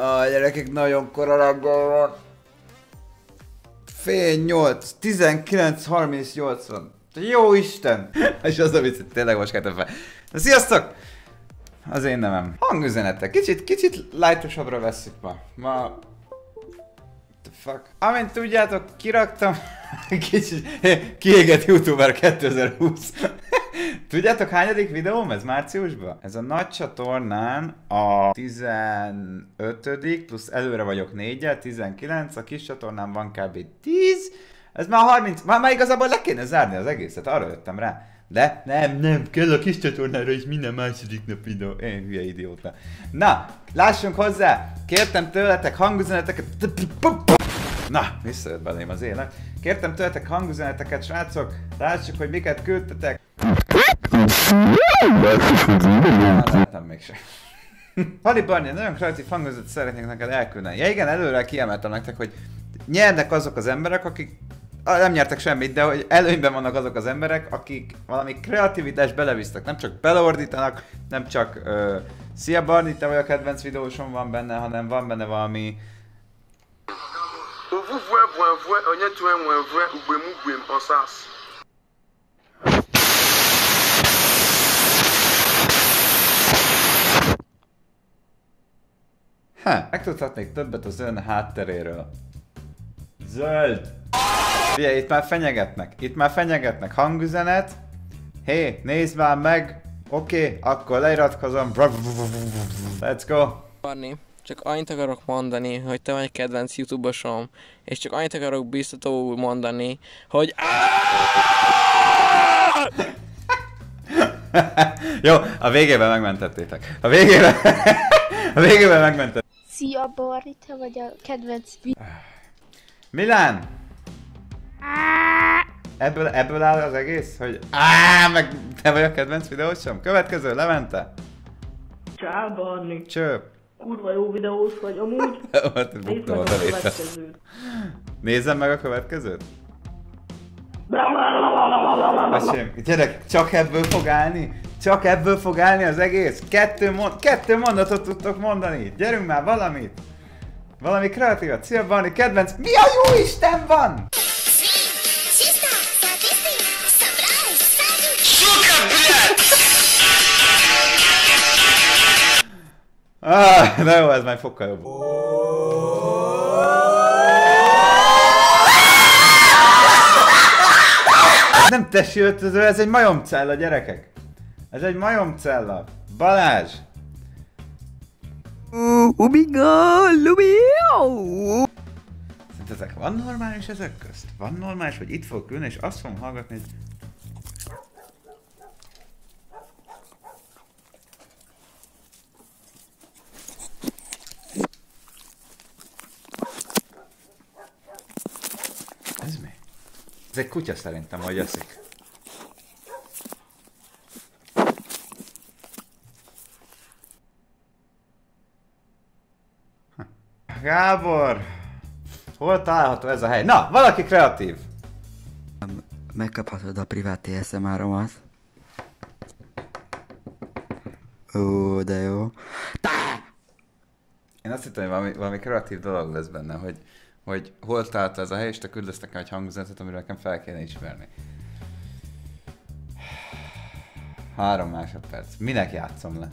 A gyerekek nagyon koralagban. Fél 8, 19, 30, 80. Jó Isten! És az a vicc, tényleg most keltem fel. Na, sziasztok! Az én nemem. Hangüzenetek. Kicsit lightosabbra veszük ma. The fuck? Amint tudjátok, kiraktam. Kicsit kiégett youtuber 2020. Tudjátok, hányadik videóm ez márciusban? Ez a nagy csatornán a 15. plusz előre vagyok 4-jel, 19, a kis csatornán van kb. 10. Ez már 30, már igazából le kéne zárni az egészet, arra jöttem rá. De nem, kell a kis csatornára is minden második nap videó. Én hülye idióta. Na, lássunk hozzá! Kértem tőletek hangüzeneteket. Na, visszajött belém az élet. Kértem tőletek hangüzeneteket, srácok. Lássuk, hogy miket küldtetek. Láttam mégsem. Hali Barney, nagyon kreatív hangüzenetet szeretnék neked elküldeni. Ja igen, előre kiemeltem nektek, hogy nyernek azok az emberek, akik nem nyertek semmit, de hogy előnyben vannak azok az emberek, akik valami kreativitást belevisztek. Nem csak beleordítanak, nem csak szia Barni, te vagy a kedvenc videósom van benne, hanem van benne valami... Megtudhatnék többet az ön hátteréről. Zöld! Ugye, itt már fenyegetnek, hangüzenet. Hé, nézd már meg, oké, akkor leiratkozom. Let's go! Barni, csak annyit akarok mondani, hogy te vagy a kedvenc youtubesom, és csak annyit akarok biztatóul mondani, hogy jó, a végében megmentettétek. A végében megmentettétek. Szia Barni, te vagy a kedvenc Milán! Ebből áll az egész, hogy meg te vagy a kedvenc videósom? Következő, Levente! Csá, Barni! Cső! Kurva jó videós vagy amúgy! Nézd meg a következőt! Nézzem meg a következőt? Asim, gyerek, csak ebből fog állni az egész! Kettő mondatot tudtok mondani! Gyerünk már valamit! Valami kreatívat! Szia Barni, kedvenc... Mi a jó Isten van?! Na jó, ez már fokkal jobb. Ez nem tesi öltöző, ez egy majomcella, gyerekek. Ez egy majomcella. Balázs! Szerintetek van normális ezek közt? Van normális, hogy itt fogok ülni és azt fogom hallgatni, hogy... Ez egy kutya szerintem, hogy eszik. Gábor! Hol található ez a hely? Na, valaki kreatív! Megkaphatod a privát ASMR-omat. Ó, de jó. Én azt hittem, hogy valami kreatív dolog lesz benne, hogy hol találta ez a hely, és te küldesz nekem egy hangüzenetet, amiről nekem fel kéne ismerni. 3 másodperc. Minek játszom le?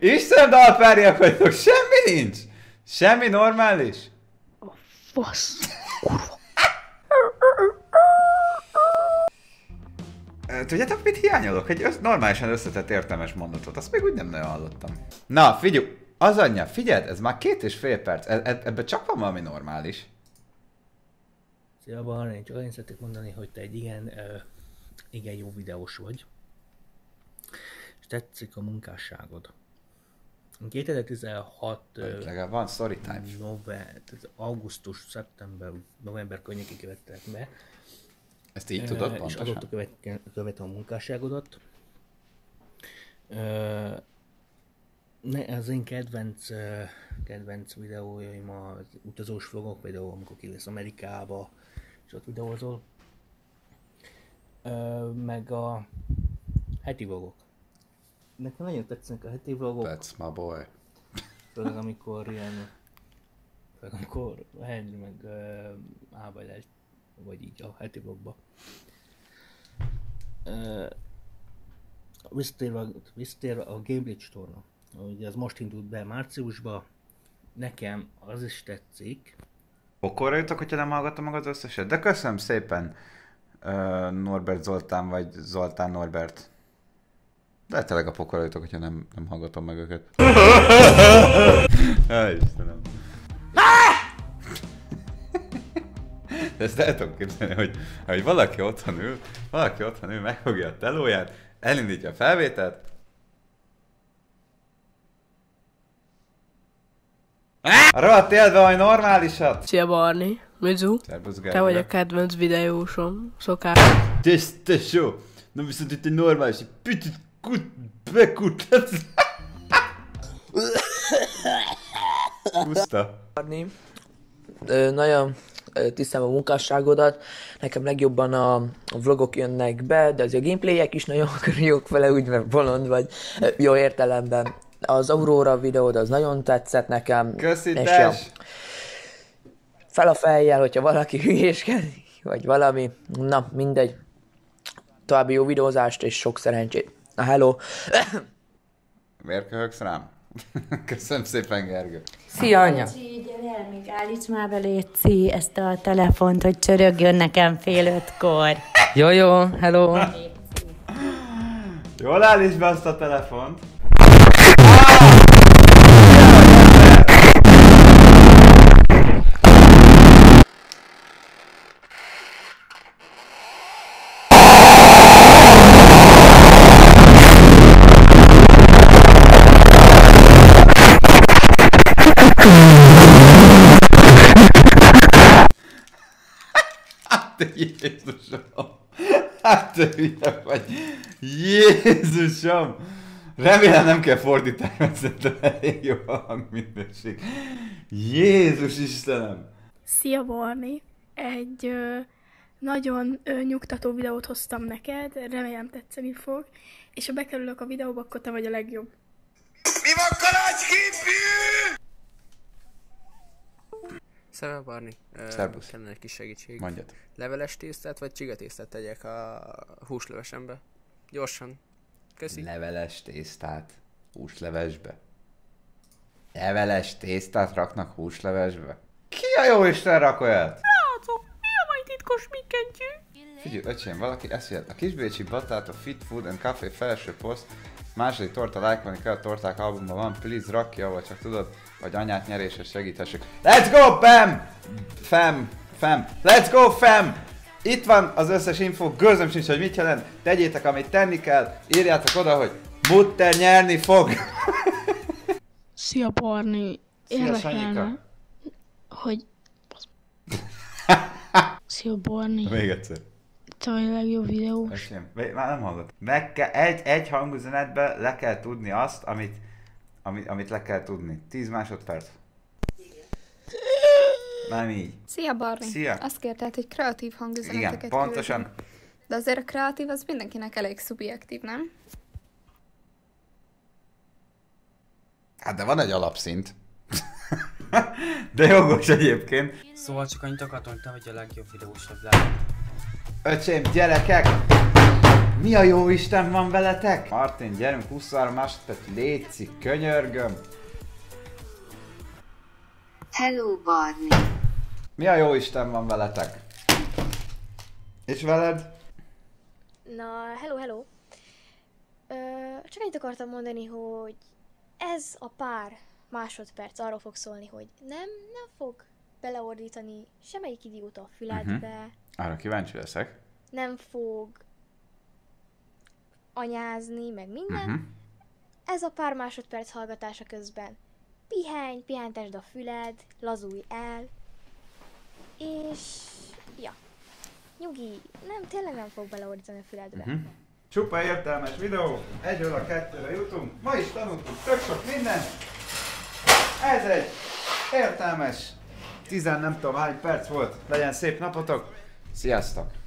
Isten dalpárjak vagytok, semmi nincs! Semmi normális! A fasz! Tudjátok, mit hiányolok? Egy normálisan összetett értelmes mondatot, azt még úgy nem nagyon hallottam. Na, figyelj! Az anyja, figyeld, ez már 2,5 perc, ebben csak van valami normális. Szia Barni, csak annyit szeretnék mondani, hogy te egy igen jó videós vagy. És tetszik a munkásságod. 2016... legalább van storytime. Augusztus, szeptember, november környékig vettek be. Ezt így tudod pontosan? És azóta követem a munkásságodat. Az én kedvenc videójaim az utazós vlogok videó, amikor kivész Amerikába, és ott videózol. Meg a heti vlogok. Nekem nagyon tetszenek a heti vlogok. That's my boy. Főleg amikor ilyen... Főleg amikor Henry meg Ábajlás, vagy így a heti vlogba. Visszatérve a Gameblitz torna. Ugye ez most indult be márciusba. Nekem az is tetszik. Pokorra jutok, hogyha nem hallgatom meg az összeset. De köszönöm szépen, Norbert Zoltán vagy Zoltán Norbert. De tényleg a pokorra jutok, hogyha nem hallgatom meg őket. Jaj, Istenem. De ezt el tudom képzelni, hogy valaki otthon ül, megfogja a telóját, elindítja a felvételt. A rohadt élve vagy normálisat! Szia Barni, Mizu, te vagy a kedvenc videósom, szokás. Tesó, na viszont itt egy normális, egy picit bekuttatsz. Puszta. Barni, nagyon tisztem a munkásságodat, nekem legjobban a vlogok jönnek be, de az a gameplayek is nagyon jók vele, úgy mert bolond vagy, jó értelemben. Az Aurora videód az nagyon tetszett nekem. Köszítés! Fel a fejjel, hogyha valaki hülyéskedik, vagy valami. Na, mindegy. További jó videózást és sok szerencsét. Na, hello! Miért köhögsz rám? Köszönöm szépen, Gergő! Szia, anya! Gyere, még állíts már be, Léci, ezt a telefont, hogy csörögjön nekem fél ötkor. Jó, hello! Jól állíts be azt a telefont! Jézusom! Hát te hülye vagy! Jézusom! Remélem nem kell fordítani, mert szerintem elég jó a hangminőség. Jézus Istenem! Szia Barni! Egy nagyon nyugtató videót hoztam neked, remélem tetszeni fog, és ha bekerülök a videóba, akkor te vagy a legjobb. Mi van karácsképű? Szerve Barni, kellene egy kis segítség. Mondjad. Leveles tésztát vagy csigatésztát tegyek a húslevesembe? Gyorsan. Köszi. Leveles tésztát húslevesbe? Leveles tésztát raknak húslevesbe? Ki a jó Isten rak olyat? Rácok, mi a mai titkos mikentyű? Figyelj, öcsém, valaki eszi a kisbécsi batáta Fit Food and Café felső poszt. Második torta lájkolni kell, a torták albumban van, please rakj ki, ahol csak tudod, vagy anyát nyerésre segíthessük. Let's go, fam! Fam! Let's go, fam! Itt van az összes info, gőzöm sincs, hogy mit jelent, tegyétek, amit tenni kell, írjátok oda, hogy Mutter nyerni fog! Szia Barni! Szia Sanyika! Hogy... Szia Barni! Még egyszer. Te vagy a legjobb videós. Öcsém, már nem hallgatom. Egy hangüzenetbe le kell tudni azt, amit le kell tudni. 10 másodperc. Nem így. Szia Barni. Szia. Azt kérted, hogy kreatív hangüzeneteket küldjünk. Igen, pontosan. Küldünk. De azért a kreatív az mindenkinek elég szubjektív, nem? Hát de van egy alapszint. De jogos egyébként. Szóval csak annyit akartam, hogy te vagy a legjobb videósabb lány. Öcsém, gyerekek! Mi a jó Isten van veletek? Martin, gyerünk, 23 másodperc, léci, könyörgöm! Hello, Barni! Mi a jó Isten van veletek? És veled? Na, hello! Csak annyit akartam mondani, hogy ez a pár másodperc arról fog szólni, hogy nem fog beleordítani semmelyik idióta a füledbe. Arra kíváncsi leszek. Nem fog anyázni, meg minden. Ez a pár másodperc hallgatása közben pihenj, pihentesd a füled, lazulj el, és... ja. Nyugi, tényleg nem fog beleordítani a füledbe. Csupa értelmes videó, 1-ről a 2-re jutunk, ma is tanultunk tök sok mindent. Ez egy értelmes 10 nem tudom hány perc volt, legyen szép napotok. Sziasztok!